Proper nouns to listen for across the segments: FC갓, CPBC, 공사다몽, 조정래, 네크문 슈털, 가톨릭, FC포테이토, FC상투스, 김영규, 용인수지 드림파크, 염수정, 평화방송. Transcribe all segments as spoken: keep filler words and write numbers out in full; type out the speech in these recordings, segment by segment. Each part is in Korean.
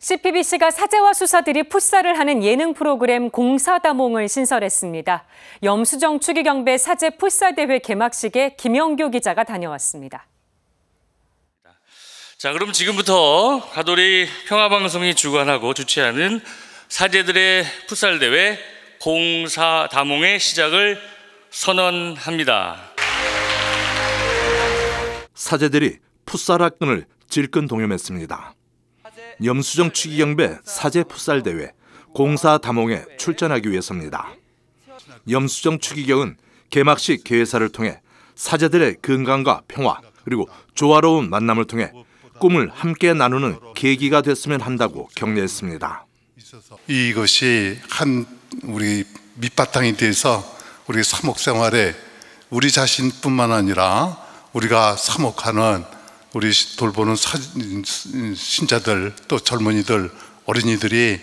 씨피비씨가 사제와 수사들이 풋살을 하는 예능 프로그램 공사다몽을 신설했습니다. 염수정 추기경배 사제 풋살 대회 개막식에 김영규 기자가 다녀왔습니다. 자, 그럼 지금부터 가톨릭 평화방송이 주관하고 주최하는 사제들의 풋살 대회 공사다몽의 시작을 선언합니다. 사제들이 풋살 학군을 질끈 동염했습니다. 염수정 추기경배 사제 풋살 대회 공사다몽에 출전하기 위해서입니다. 염수정 추기경은 개막식 개회사를 통해 사제들의 건강과 평화 그리고 조화로운 만남을 통해 꿈을 함께 나누는 계기가 됐으면 한다고 격려했습니다. 이것이 한 우리 밑바탕이 돼서 우리 사목생활에 우리 자신뿐만 아니라 우리가 사목하는 우리 돌보는 사, 신자들 또 젊은이들 어린이들이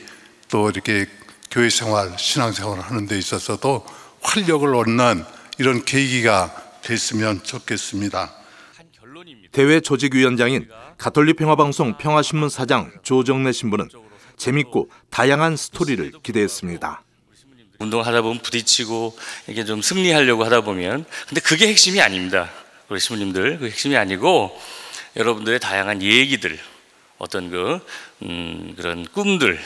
또 이렇게 교회 생활 신앙 생활을 하는 데 있어서도 활력을 얻는 이런 계기가 됐으면 좋겠습니다. 대회 조직위원장인 가톨릭 평화방송 평화신문 사장 조정래 신부는 재밌고 다양한 스토리를 기대했습니다. 운동하다 보면 부딪히고 이게 좀 승리하려고 하다 보면 근데 그게 핵심이 아닙니다. 우리 신부님들 그 핵심이 아니고 여러분들의 다양한 얘기들, 어떤 그 음, 그런 꿈들,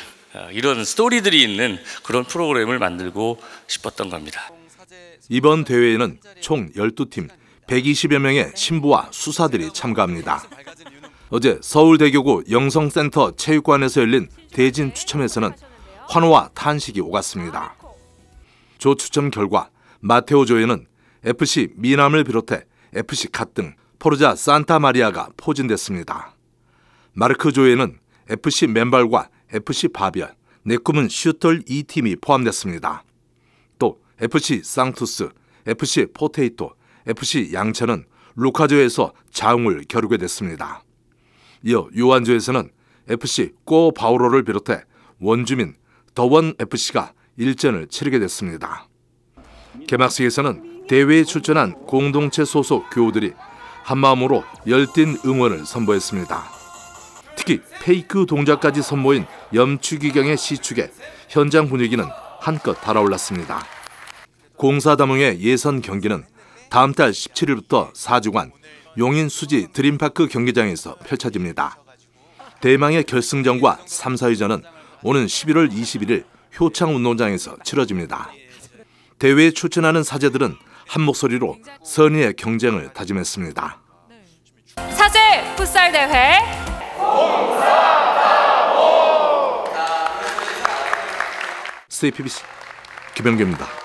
이런 스토리들이 있는 그런 프로그램을 만들고 싶었던 겁니다. 이번 대회에는 총 열두 팀, 백이십여 명의 신부와 수사들이 참가합니다. 어제 서울대교구 영성센터 체육관에서 열린 대진 추첨에서는 환호와 탄식이 오갔습니다. 조 추첨 결과 마테오조에는 에프씨 미남을 비롯해 에프씨갓 등 포르자 산타마리아가 포진됐습니다. 마르크조에는 에프씨 맨발과 에프씨 바비내, 네크문 슈털 이 팀이 포함됐습니다. 또 에프씨상투스, 에프씨포테이토, 에프씨 양천은 루카조에서 자웅을 겨루게 됐습니다. 이어 요한조에서는 에프씨 꼬바우로를 비롯해 원주민 더원에프씨가 일전을 치르게 됐습니다. 개막식에서는 대회에 출전한 공동체 소속 교우들이 한마음으로 열띤 응원을 선보였습니다. 특히 페이크 동작까지 선보인 염추기경의 시축에 현장 분위기는 한껏 달아올랐습니다. 공사다몽의 예선 경기는 다음 달 십칠 일부터 사 주간 용인수지 드림파크 경기장에서 펼쳐집니다. 대망의 결승전과 삼, 사위전은 오는 십일월 이십일일 효창운동장에서 치러집니다. 대회에 출전하는 사제들은 한 목소리로 선의의 경쟁을 다짐했습니다. 사제 풋살 대회 공사다몽 씨피비씨 김영규입니다.